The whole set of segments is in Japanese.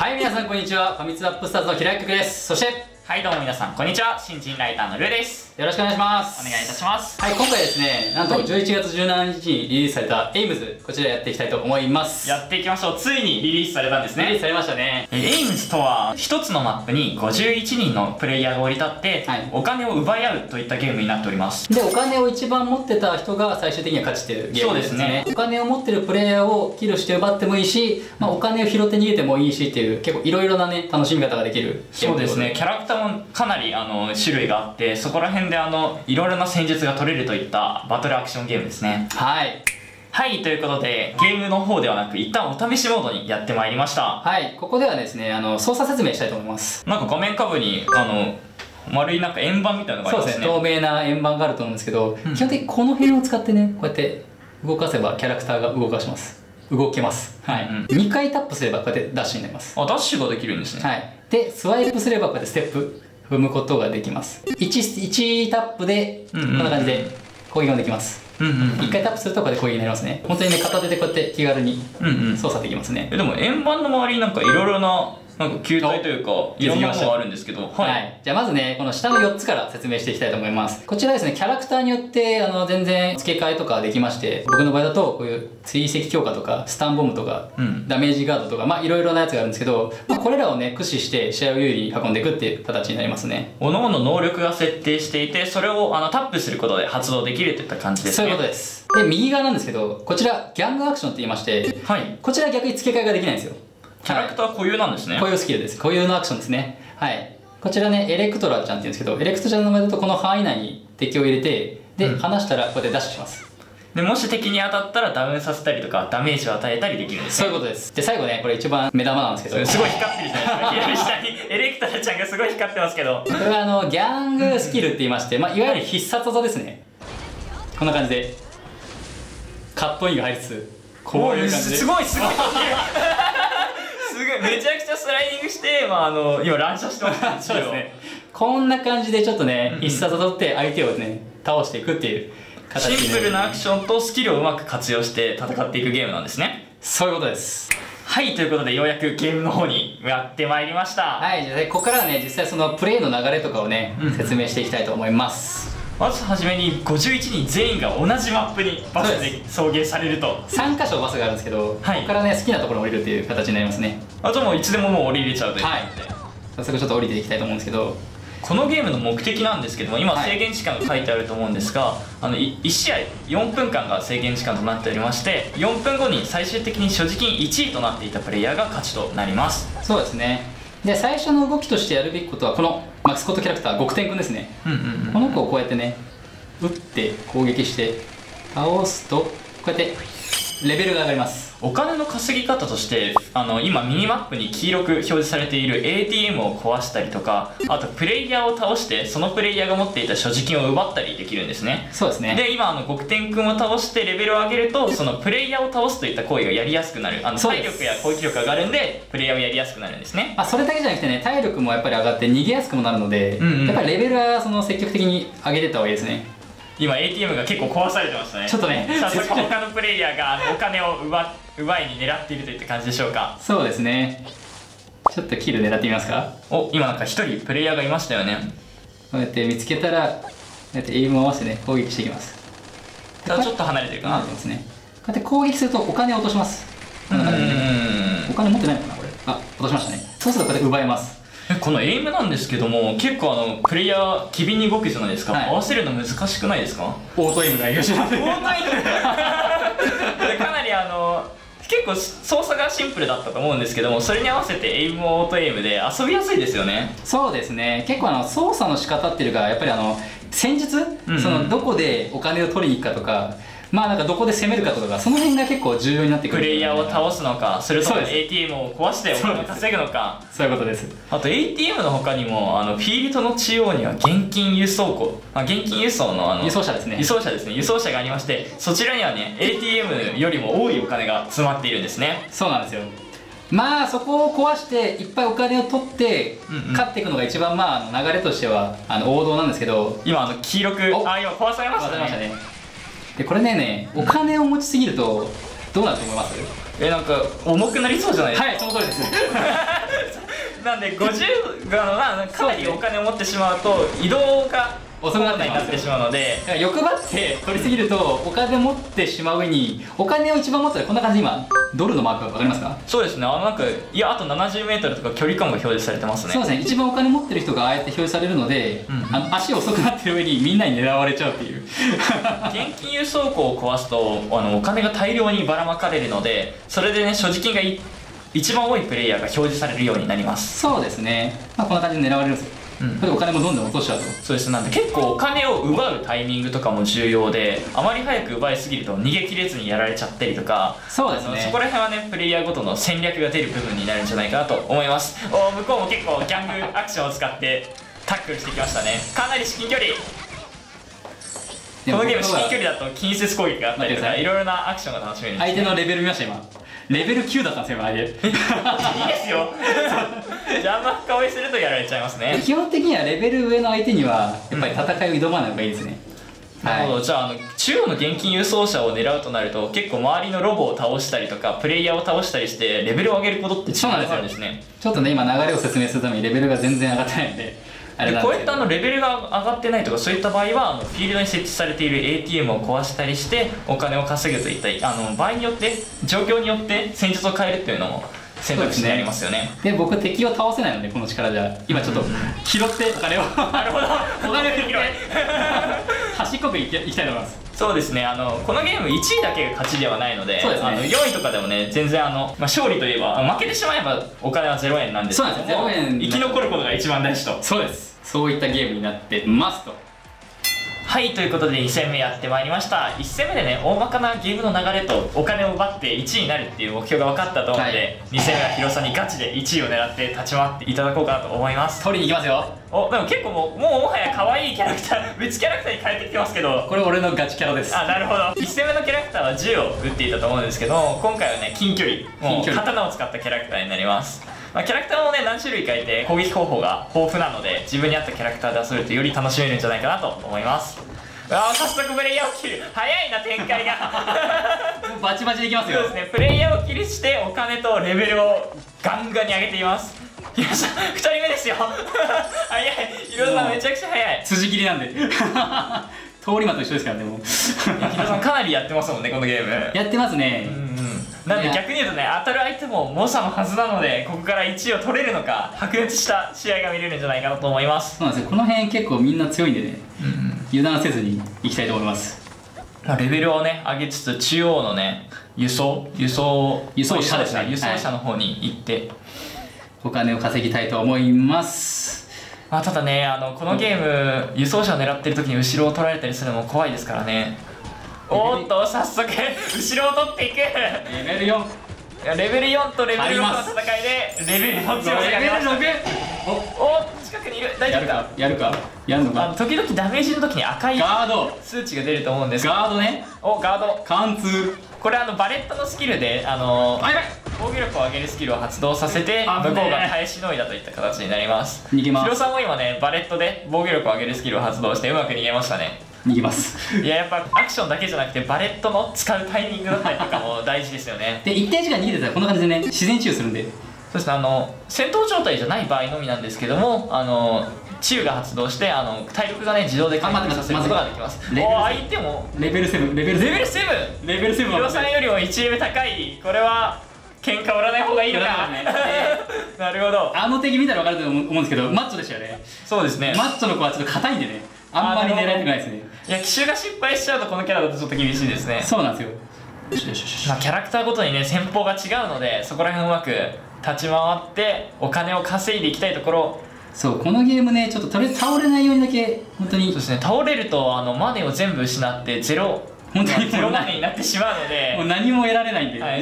はい、皆さんこんにちは。ファミツアップスターズの平井です。そしてはい、どうも皆さんこんにちは。新人ライターのルーです。よろしくお願いします。お願いいたします。はい、今回ですね、なんと11月17日にリリースされたエイムズ、こちらやっていきたいと思います。やっていきましょう。ついにリリースされたんですね。リリースされましたね。エイムズとは、一つのマップに51人のプレイヤーが降り立って、はい、お金を奪い合うといったゲームになっております。で、お金を一番持ってた人が最終的には勝ちっていうゲームですね。そうですね。お金を持ってるプレイヤーをキルして奪ってもいいし、まあ、お金を拾って逃げてもいいしっていう、結構いろいろなね、楽しみ方ができる。そうですね。キャラクターかなり種類があって、そこら辺でいろいろな戦術が取れるといったバトルアクションゲームですね。はいはい。ということで、ゲームの方ではなく一旦お試しモードにやってまいりました。はい、ここではですね、操作説明したいと思います。なんか画面下部に丸いなんか円盤みたいなのがありますね。そうですね、透明な円盤があると思うんですけど、基本的にこの辺を使ってね、こうやって動かせばキャラクターが動けます。はい、2回タップすればこうやってダッシュになります。あ、ダッシュができるんですね。はい。で、スワイプすればこうやってステップ踏むことができます。1タップでこんな感じで攻撃もできます。1回タップするとこうやって攻撃になりますね。本当にね、片手でこうやって気軽に操作できますね。でも円盤の周りになんかいろいろな球体というかいろんなものがあるんですけど、はい、じゃあまずね、この下の4つから説明していきたいと思います。こちらですね、キャラクターによって全然付け替えとかできまして、僕の場合だとこういう追跡強化とかスタンボムとか、ダメージガードとか、まあいろいろなやつがあるんですけど、これらをね駆使して試合を有利に運んでいくっていう形になりますね。各々能力が設定していて、それをタップすることで発動できるといった感じですね。そういうことです。で、右側なんですけど、こちらギャングアクションと言いまして、はい、こちら逆に付け替えができないんですよ。キャラクター固有なんですね。固有スキルです。固有のアクションですね。はい。こちらね、エレクトラちゃんっていうんですけど、エレクトラちゃんの名前だとこの範囲内に敵を入れて、で、離したらこうやってダッシュします。で、もし敵に当たったらダウンさせたりとかダメージを与えたりできるんですね。そういうことです。で、最後ね、これ一番目玉なんですけど、すごい光ってるじゃないですか。左下にエレクトラちゃんがすごい光ってますけど、これはギャングスキルって言いまして、まあ、いわゆる必殺技ですね。こんな感じでカットインが入りつつ、こういう感じで、すごいすごいめちゃくちゃスライディングして、今乱射してますね。こんな感じでちょっとね、必殺取って相手をね倒していくっていう形で、シンプルなアクションとスキルをうまく活用して戦っていくゲームなんですね。そういうことです。はい。ということで、ようやくゲームの方にやってまいりました。はい。じゃあここからはね、実際そのプレイの流れとかをね、説明していきたいと思います。まずはじめに、51人全員が同じマップにバスで送迎されると、3箇所バスがあるんですけど、はい、ここからね、好きなところに降りるっていう形になりますね。あともういつでももう降りれちゃうということで、早速ちょっと降りていきたいと思うんですけど、このゲームの目的なんですけども、今制限時間が書いてあると思うんですが、はい、1試合4分間が制限時間となっておりまして、4分後に最終的に所持金1位となっていたプレイヤーが勝ちとなります。そうですね。で、最初の動きとしてやるべきことは、このマスコットキャラクター、極天くんですね。この子をこうやってね、打って攻撃して倒すと、こうやってレベルが上がります。お金の稼ぎ方として、今ミニマップに黄色く表示されている ATM を壊したりとか、あとプレイヤーを倒してそのプレイヤーが持っていた所持金を奪ったりできるんですね。そうですね。で、今極天君を倒してレベルを上げると、そのプレイヤーを倒すといった行為がやりやすくなる。体力や攻撃力が上がるんで、プレイヤーをやりやすくなるんですね。それだけじゃなくてね、体力もやっぱり上がって逃げやすくもなるので、やっぱりレベルは積極的に上げてった方がいいですね。今 ATM が結構壊されてましたね。ちょっとね、早速他のプレイヤーがお金を奪いに狙っているといった感じでしょうか。そうですね。ちょっとキル狙ってみますか。お、今なんか一人プレイヤーがいましたよね。こうやって見つけたら、こうやってエイムを合わせてね、攻撃していきます。ただちょっと離れてるかな。離れてますね。こうやって攻撃するとお金を落とします。こんな感じでね。お金持ってないのかな、これ。あ、落としましたね。そうするとこうやって奪えます。このエイムなんですけども、結構プレイヤー機敏に動くじゃないですか、はい、合わせるの難しくないですか。オートエイムがいらっしゃいますね。オートエイムかなり結構操作がシンプルだったと思うんですけども、それに合わせてエイムもオートエイムで遊びやすいですよね。そうですね。結構操作の仕方っていうか、やっぱり戦術、どこでお金を取りに行くかとか、まあなんかどこで攻めるかとか、その辺が結構重要になってくる。プレイヤーを倒すのか、それとも ATM を壊してお金を稼ぐのか。そういうことです。あと ATM の他にも、フィールドの中央には現金輸送庫、現金輸送の輸送車ですね。輸送車がありまして、そちらにはね ATM よりも多いお金が詰まっているんですね。そうなんですよ。まあそこを壊していっぱいお金を取って勝っていくのが一番、まあ流れとしては王道なんですけど、今黄色く今壊されましたね。で、これね、お金を持ちすぎるとどうなると思います？なんか重くなりそうじゃないですか。はい、その通りです。なんで50はかなりお金を持ってしまうと移動が遅くなってしまうので、欲張って取りすぎるとお金持ってしまう上に、お金を一番持つこんな感じ、今ドルのマークわかりますか？そうですね、なんかいやあと 70m とか距離感が表示されてますね。そうですね、一番お金持ってる人がああやって表示されるので、うん、足遅くなってる上にみんなに狙われちゃうっていう現金輸送庫を壊すとお金が大量にばらまかれるので、それでね所持金が一番多いプレイヤーが表示されるようになります。そうですね、まあ、こんな感じで狙われるんですよ。うん、でお金もどんどん落としちゃうと。そうです、なんで結構お金を奪うタイミングとかも重要で、あまり早く奪いすぎると逃げ切れずにやられちゃったりとか。そうですね、そこら辺はねプレイヤーごとの戦略が出る部分になるんじゃないかなと思います。お向こうも結構ギャングアクションを使ってタックルしてきましたね。かなり至近距離、このゲーム至近距離だと近接攻撃があったりとかいろいろなアクションが楽しめるんです、ね、相手のレベル見ました。今レベル9だったんですよ、あれ。いいですよじゃあんま深追いするとやられちゃいますね。基本的にはレベル上の相手にはやっぱり戦いを挑まない方がいいですね、うん、なるほど、はい、じゃあ中央の現金輸送車を狙うとなると結構周りのロボを倒したりとかプレイヤーを倒したりしてレベルを上げることってそうなんですね。ちょっとね今流れを説明するためにレベルが全然上がってないんでこういったレベルが上がってないとかそういった場合はフィールドに設置されている ATM を壊したりしてお金を稼ぐといった場合によって状況によって戦術を変えるっていうのも選択肢になりますよね。で僕敵を倒せないのでこの力じゃ今ちょっと拾ってお金をなるほどお金を拾って端っこくいきたいと思います。そうですね、このゲーム1位だけが勝ちではないので、そうですね、4位とかでもね全然まあ、勝利といえば負けてしまえばお金は0円なんですけど、0円生き残ることが一番大事と。そうです、そういったゲームになってますと。はい、ということで2戦目やってまいりました。1戦目でね大まかなゲームの流れとお金を奪って1位になるっていう目標が分かったと思うので、はい、2戦目はヒロさんにガチで1位を狙って立ち回っていただこうかなと思います。取りに行きますよ。おでも結構もうもはや可愛いキャラクター別キャラクターに変えてきてますけど、これ俺のガチキャラです。あ、なるほど1戦目のキャラクターは銃を撃っていたと思うんですけど、今回はね近距離もう刀を使ったキャラクターになります。まあ、キャラクターもね何種類かいて攻撃方法が豊富なので自分に合ったキャラクターで遊べるとより楽しめるんじゃないかなと思います。ああ早速プレイヤーを切る、早いな展開がバチバチでいきますよ。そうですね、プレイヤーを切りしてお金とレベルをガンガンに上げています。いや2人目ですよ早い、ヒロさんめちゃくちゃ早い、辻切りなんで通り魔と一緒ですからねもうヒロさんかなりやってますもんねこのゲーム。やってますね、うんなんで逆に言うとね当たる相手も猛者のはずなので、ここから1位を取れるのか白熱した試合が見れるんじゃないかなと思います。そうなんですよ、この辺結構みんな強いんでね、油断せずにいきたいと思います。レベルをね上げつつ中央のね輸送車ですね、輸送車の方に行って、はい、お金を稼ぎたいと思います。まあ、ただねこのゲーム輸送車を狙ってる時に後ろを取られたりするのも怖いですからね。おっと早速後ろを取っていく。レベル4、レベル4とレベル6の戦いでレベル4強いレベル6。おっ近くにいる、大丈夫か、やるかやるのか。時々ダメージの時に赤いガード数値が出ると思うんです。ガードね、おガード貫通、これバレットのスキルで防御力を上げるスキルを発動させて向こうが耐えしのいだといった形になります。逃げます。ヒロさんも今ねバレットで防御力を上げるスキルを発動してうまく逃げましたね。逃げます。いや、やっぱアクションだけじゃなくてバレットの使うタイミングだったりとかも大事ですよねで一定時間逃げてたらこんな感じでね自然治癒するんで。そうですね、戦闘状態じゃない場合のみなんですけども治癒が発動して体力がね自動で回復させることができます。おお相手もレベル7、レベル7、ヒロさんよりも1レベル高い。これは喧嘩売らない方がいいのかなるほど、敵見たら分かると思うんですけどマッチョでしたよね。そうですね、マッチョの子はちょっと硬いんでねあんまり狙えてないですね。いや、奇襲が失敗しちゃうとこのキャラだとちょっと厳しいですね。そうなんですよ、まあ、キャラクターごとにね戦法が違うのでそこら辺うまく立ち回ってお金を稼いでいきたいところ。そうこのゲームねちょっととりあえず倒れないようにだけ本当にそうですね、倒れるとマネを全部失ってゼロマネになってしまうのでもう何も得られないんで、はい、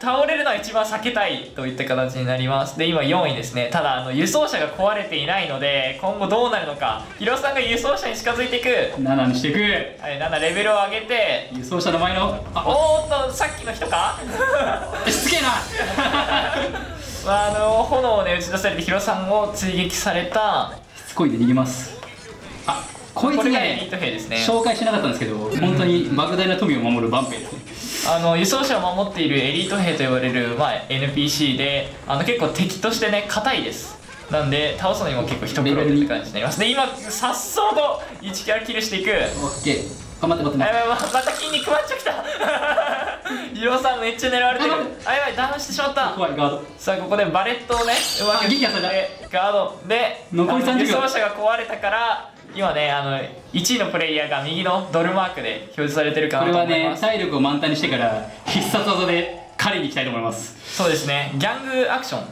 倒れるのは一番避けたいといった形になります。で今4位ですね。ただ輸送車が壊れていないので今後どうなるのか。ヒロさんが輸送車に近づいていく、7にしていく、はい、7レベルを上げて輸送車の前のおっとさっきの人かしつけえな炎をね打ち出されてヒロさんを追撃された。しつこいで逃げます。あこいつね、紹介しなかったんですけど本当に莫大な富を守る万兵ですね輸送車を守っているエリート兵と呼ばれる、NPC で結構敵としてね硬いです。なんで倒すのにも結構一苦労って感じになります。で今さっそうと1キャラキルしていく。オッケー、頑張って待って待って、また筋肉マッチョきたイロさんめっちゃ狙われてる。あ、やばい、ダウンしてしまった。怖い、ガード。さあここでバレットをねうまく撃ってガードで残り30秒。輸送車が壊れたから今ね1位のプレイヤーが右のドルマークで表示されてるかなと思います。これはね、体力を満タンにしてから必殺技で狩りに行きたいと思います。そうですね、ギャングアクション、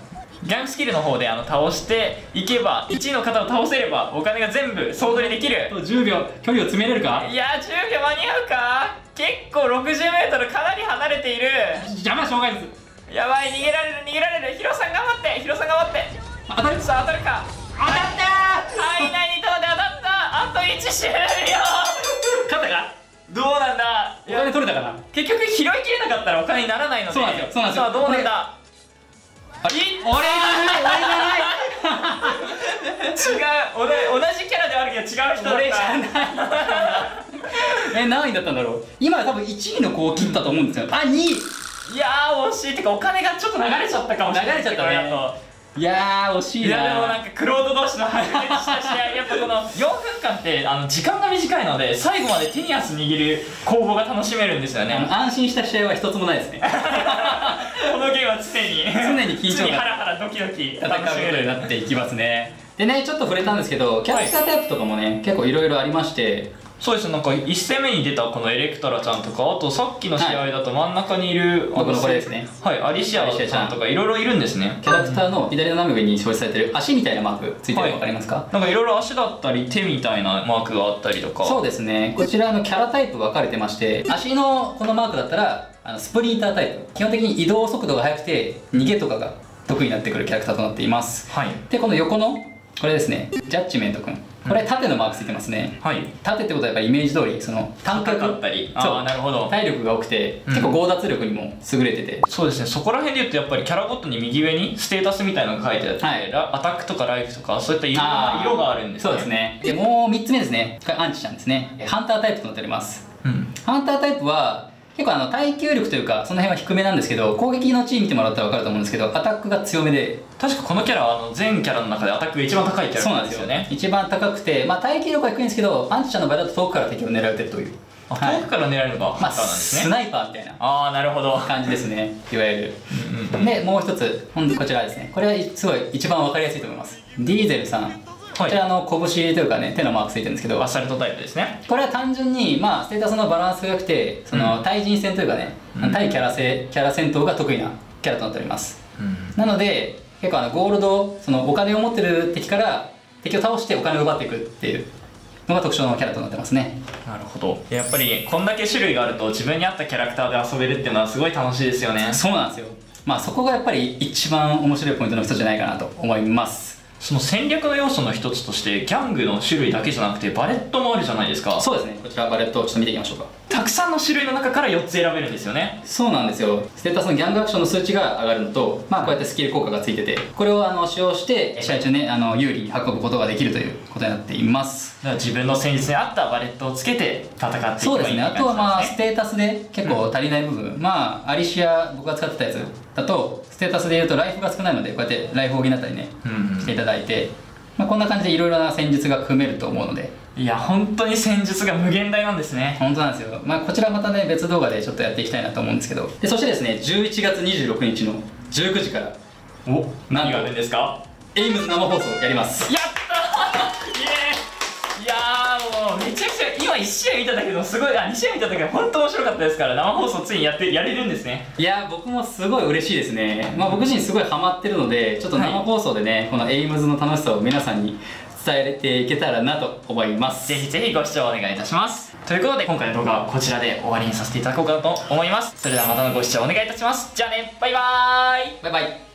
ギャングスキルの方で倒していけば1位の方を倒せればお金が全部総取りできる。10秒、距離を詰めれるか。いやー10秒間に合うか。結構 60m かなり離れている。やばい、障害物、やばい、逃げられる逃げられる。ヒロさん頑張って、ヒロさん頑張って。当たる、さあ当たるか。当たったー、はい、何とで当たった。あと1終了勝ったか。どうなんだ、お金取れたかな。結局拾いきれなかったらお金にならないので。そうなんですよ、そうなんですよ。さあどうなんだ。俺じゃない、違う、俺同じキャラではあるけど違う人だった。俺じゃない何位だったんだろう。今多分1位の子を切ったと思うんですよ。あ、2位、いやー惜しい。てかお金がちょっと流れちゃったかもしれない。流れちゃったね。いやー惜しいな。いやでもなんかクロード同士のハイライトした試合やっぱこの4分間って時間が短いので最後まで手に汗握る攻防が楽しめるんですよね。安心した試合は一つもないですねこのゲームは常に緊張がハラハラドキドキ戦うことになっていきますね。でね、ちょっと触れたんですけどキャラクタータイプとかもね、結構いろいろありまして、そうです。なんか1戦目に出たこのエレクトラちゃんとか、あとさっきの試合だと真ん中にいる僕のこれですね、はい、アリシアちゃんとかいろいろいるんですね。キャラクターの左斜め上に表示されてる足みたいなマークついてるの分かりますか。なんかいろいろ足だったり手みたいなマークがあったりとか。そうですね、こちらキャラタイプ分かれてまして、足のこのマークだったらスプリンタータイプ、基本的に移動速度が速くて逃げとかが得意になってくるキャラクターとなっています。はい、でこの横のこれですね、ジャッジメント君、これ縦のマークついてますね。はい、縦ってことはやっぱイメージ通りその短角だったり、そう、なるほど、体力が多くて結構強奪力にも優れてて、そうですね。そこら辺で言うとやっぱりキャラごとに右上にステータスみたいなのが書いてあって、はい、アタックとかライフとかそういったいろんな色があるんですね。そうですね。でもう3つ目ですね、これアンチちゃんですね、ハンタータイプとなっております。ハンタータイプは結構耐久力というかその辺は低めなんですけど、攻撃の地位見てもらったら分かると思うんですけどアタックが強めで、確かこのキャラは全キャラの中でアタックが一番高いキャラなんですよね。一番高くて、耐久力は低いんですけどアンチちゃんの場合だと遠くから敵を狙えてるという。遠くから狙えるのがハンターなんですね。スナイパーみたいな、ああなるほど感じですね、いわゆる。でもう一つ、こちらですね、これはすごい一番分かりやすいと思います。ディーゼルさん、こちら拳というかね手のマークついてるんですけど、アサルトタイプですね。これは単純にステータスのバランスが良くて対人戦というかね、対キャラ戦闘が得意なキャラとなっております。なので結構ゴールド、そのお金を持ってる敵から敵を倒してお金を奪っていくっていうのが特徴のキャラとなってますね。なるほど、やっぱりこんだけ種類があると自分に合ったキャラクターで遊べるっていうのはすごい楽しいですよね。そうなんですよ。そこがやっぱり一番面白いポイントの一つじゃないかなと思います。その戦略の要素の一つとしてギャングの種類だけじゃなくてバレットもあるじゃないですか。そうですね、こちらバレットをちょっと見ていきましょうか。たくさんの種類の中から4つ選べるんですよね。そうなんですよ。ステータスのギャングアクションの数値が上がるのと、こうやってスキル効果がついてて、これを使用して試合中ね有利に運ぶことができるということになっています。だから自分の戦術に合ったバレットをつけて戦っていくんですね。そうですね。あとはステータスで結構足りない部分、アリシア僕が使ってたやつだとステータスでいうとライフが少ないのでこうやってライフを補ったりねしていただいて、こんな感じでいろいろな戦術が組めると思うので。いや本当に戦術が無限大なんですね。本当なんですよ。こちらまたね別動画でちょっとやっていきたいなと思うんですけど、でそしてですね11月26日の19時からお何があるんですか、エイムズ生放送やります。やったーイエーイ。いやーもうめちゃくちゃ今1試合見ただけどすごい、2試合見ただけど本当面白かったですから、生放送ついにやれるんですね。いや僕もすごい嬉しいですね。僕自身すごいハマってるのでちょっと生放送でね、このエイムズの楽しさを皆さんに伝えていけたらなと思います。ぜひぜひご視聴お願いいたします。ということで今回の動画はこちらで終わりにさせていただこうかなと思います。それではまたのご視聴お願いいたします。じゃあね、バイバーイ。バイバイ。